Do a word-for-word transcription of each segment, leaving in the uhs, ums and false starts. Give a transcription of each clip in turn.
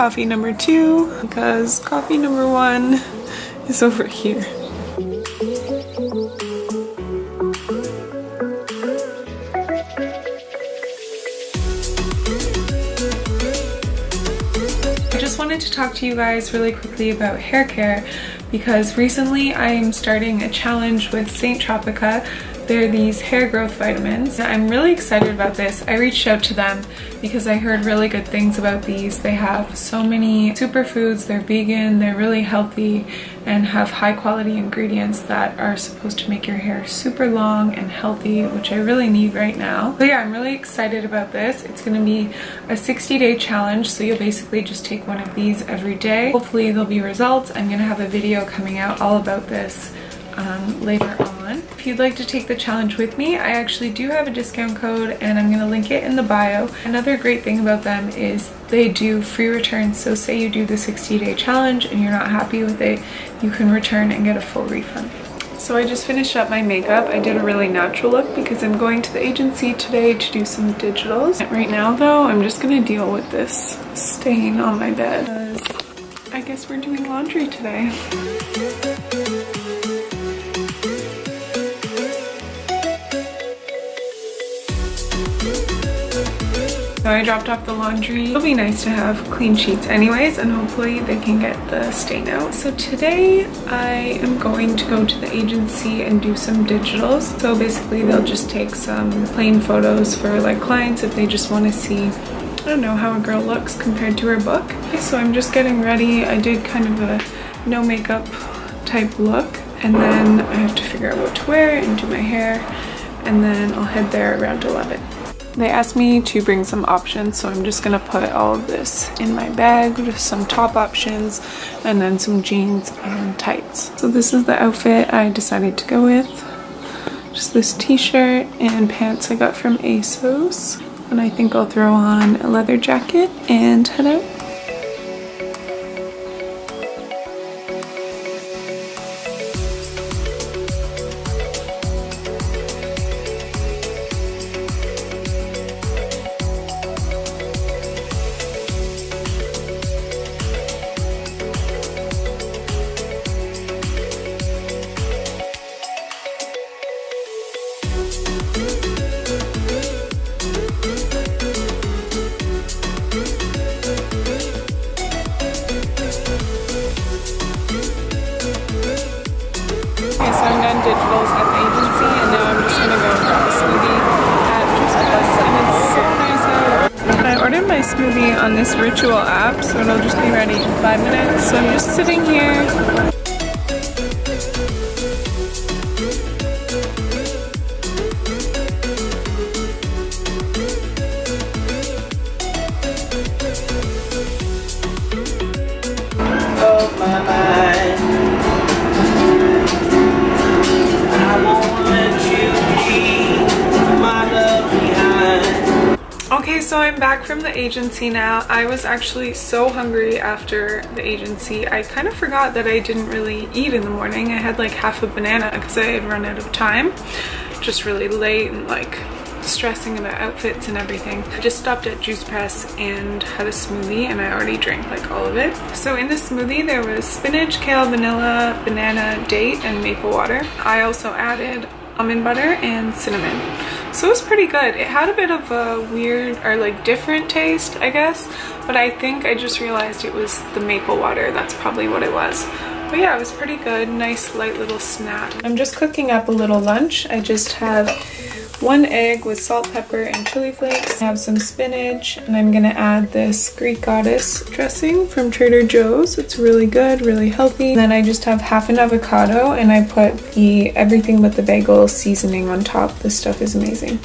coffee number two because coffee number one is over here. To talk to you guys really quickly about hair care because recently I'm starting a challenge with Saint Tropica. They're these hair growth vitamins. I'm really excited about this. I reached out to them because I heard really good things about these. They have so many superfoods, they're vegan, they're really healthy, and have high quality ingredients that are supposed to make your hair super long and healthy, which I really need right now. So yeah, I'm really excited about this. It's gonna be a sixty day challenge, so you'll basically just take one of these every day. Hopefully there'll be results. I'm gonna have a video coming out all about this um, later on. If you'd like to take the challenge with me, I actually do have a discount code and I'm gonna link it in the bio. Another great thing about them is they do free returns, so say you do the sixty day challenge and you're not happy with it, you can return and get a full refund. So I just finished up my makeup. I did a really natural look because I'm going to the agency today to do some digitals. Right now though, I'm just gonna deal with this stain on my bed. I guess we're doing laundry today. So I dropped off the laundry. It'll be nice to have clean sheets anyways, and hopefully they can get the stain out. So today I am going to go to the agency and do some digitals. So basically they'll just take some plain photos for like clients if they just want to see, I don't know, how a girl looks compared to her book. Okay, so I'm just getting ready. I did kind of a no makeup type look, and then I have to figure out what to wear and do my hair, and then I'll head there around eleven. They asked me to bring some options, so I'm just gonna put all of this in my bag with some top options and then some jeans and tights. So this is the outfit I decided to go with. Just this t-shirt and pants I got from ASOS. And I think I'll throw on a leather jacket and head out. Digitals at the agency, and now I'm just gonna go grab a smoothie at Juice Press, and it's so nice out. I ordered my smoothie on this Ritual app, so it'll just be ready in five minutes. So I'm just sitting here. Oh my mind. Okay, so I'm back from the agency now. I was actually so hungry after the agency. I kind of forgot that I didn't really eat in the morning. I had like half a banana because I had run out of time. Just really late and like stressing about outfits and everything. I just stopped at Juice Press and had a smoothie, and I already drank like all of it. So in the smoothie there was spinach, kale, vanilla, banana, date, and maple water. I also added almond butter and cinnamon. So it was pretty good. It had a bit of a weird or like different taste, I guess, but I think I just realized it was the maple water. That's probably what it was. But yeah, it was pretty good. Nice light little snack. I'm just cooking up a little lunch. I just have one egg with salt, pepper, and chili flakes. I have some spinach, and I'm gonna add this Greek goddess dressing from Trader Joe's. It's really good, really healthy. And then I just have half an avocado, and I put the everything but the bagel seasoning on top. This stuff is amazing.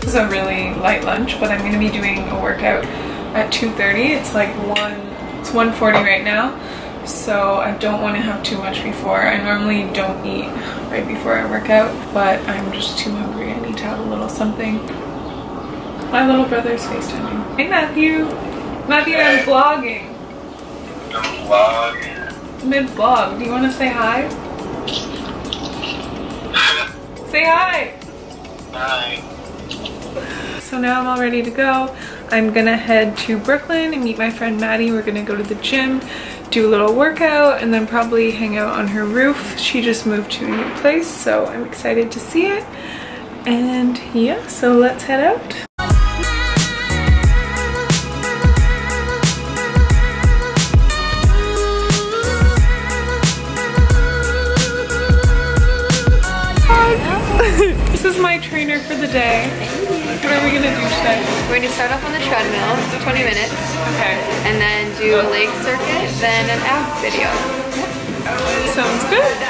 This is a really light lunch, but I'm gonna be doing a workout at two thirty. It's like one, it's one forty right now. So I don't want to have too much before. I normally don't eat right before I work out, but I'm just too hungry. I need to have a little something. My little brother's FaceTiming. Hey Matthew! Matthew, hey. I'm vlogging! I'm vlogging. Mid-vlog. Do you want to say hi? Say hi! Hi. So so now I'm all ready to go. I'm gonna head to Brooklyn and meet my friend Maddie. We're gonna go to the gym, do a little workout, and then probably hang out on her roof. She just moved to a new place, so I'm excited to see it. And yeah, so let's head out. This is my trainer for the day. What are we gonna do today? We're gonna start off on the treadmill, twenty minutes. Okay. And then do a leg circuit, then an ab video. Sounds good.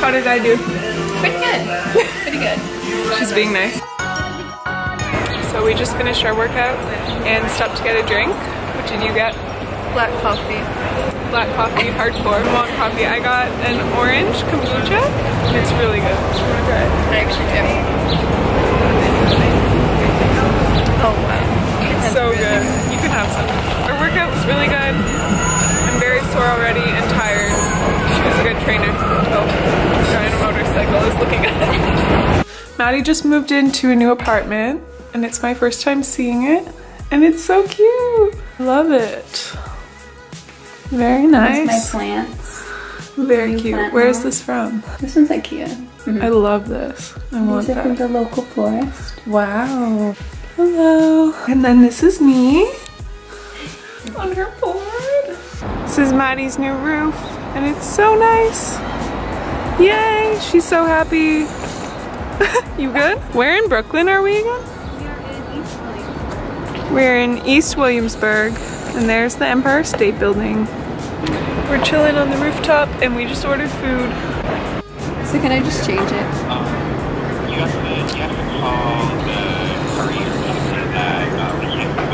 How did I do? Pretty good. Pretty good. She's being nice. So we just finished our workout and stopped to get a drink. What did you get? Black coffee. Black coffee, hardcore. Black coffee. I got an orange kombucha. It's really good. I actually do. Oh wow. It's so good. You can have some. Our workout was really good. I'm very sore already and tired. She was a good trainer. Oh. Is looking at it. Maddie just moved into a new apartment and it's my first time seeing it and it's so cute. Love it. Very nice. There's my plants. Very cute. Plant Where now. Is this from? This one's IKEA. Mm -hmm. I love this. I These want that. These are from the local florist. Wow. Hello. And then this is me on her board. This is Maddie's new roof and it's so nice. Yay! She's so happy. You good? Where in Brooklyn are we again? We are in East Williamsburg. We're in East Williamsburg, and there's the Empire State Building. We're chilling on the rooftop, and we just ordered food. So can I just change it? Um, you have to, you have to call the courier that, um,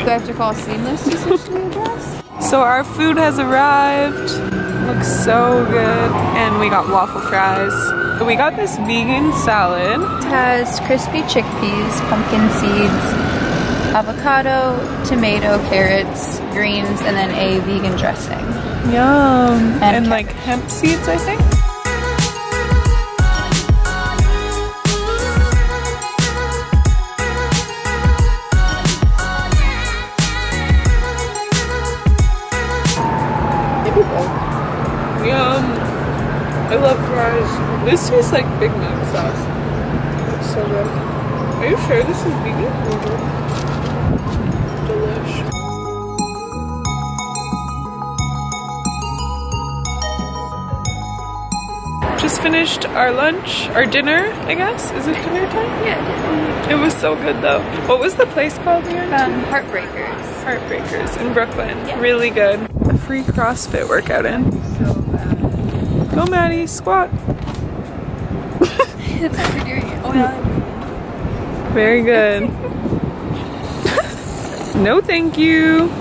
do I have to call Seamless to switch the address? So our food has arrived. Looks so good, and we got waffle fries. We got this vegan salad. It has crispy chickpeas, pumpkin seeds, avocado, tomato, carrots, greens, and then a vegan dressing. Yum. And, and like hemp seeds, I think. I love fries. This tastes like Big Mac sauce. It's so good. Are you sure this is vegan? Mm-hmm. Delish. Just finished our lunch, our dinner, I guess. Is it dinner time? Yeah. It was so good though. What was the place called here? Um, Heartbreakers. Heartbreakers in Brooklyn. Yeah. Really good. A free CrossFit workout in. Go Maddie, squat. That's how we're doing it. Oh yeah. Very good. No thank you.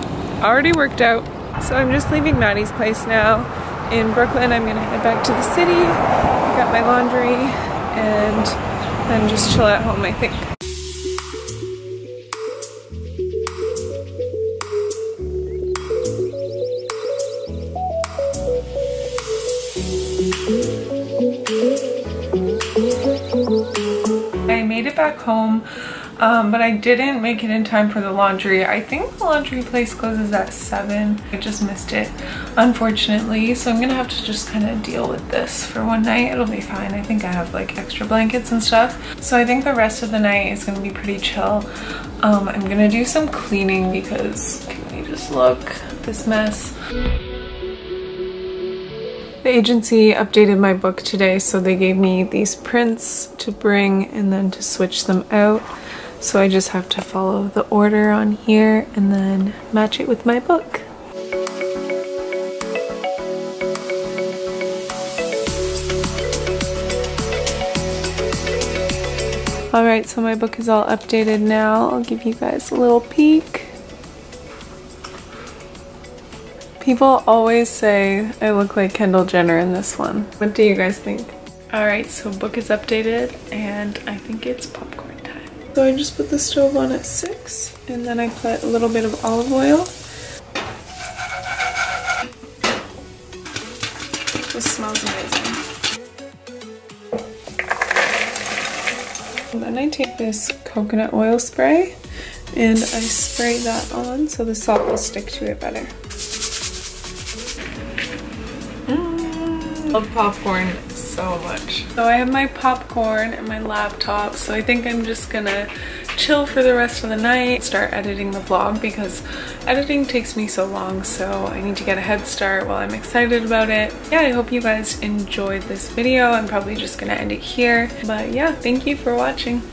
Already worked out. So I'm just leaving Maddie's place now in Brooklyn. I'm gonna head back to the city, pick up my laundry, and then just chill at home, I think. Back home, um, but I didn't make it in time for the laundry. I think the laundry place closes at seven. I just missed it, unfortunately, so I'm gonna have to just kind of deal with this for one night. It'll be fine. I think I have like extra blankets and stuff, so I think the rest of the night is gonna be pretty chill. um, I'm gonna do some cleaning because can we just look at this mess. The agency updated my book today, so they gave me these prints to bring and then to switch them out. So I just have to follow the order on here and then match it with my book. Alright, so my book is all updated now. I'll give you guys a little peek. People always say I look like Kendall Jenner in this one. What do you guys think? Alright, so book is updated and I think it's popcorn time. So I just put the stove on at six and then I put a little bit of olive oil. This smells amazing. Then I take this coconut oil spray and I spray that on so the salt will stick to it better. Mm, love popcorn so much. So I have my popcorn and my laptop, so I think I'm just gonna chill for the rest of the night, start editing the vlog because editing takes me so long, so I need to get a head start while I'm excited about it. Yeah, I hope you guys enjoyed this video. I'm probably just gonna end it here, but yeah, thank you for watching.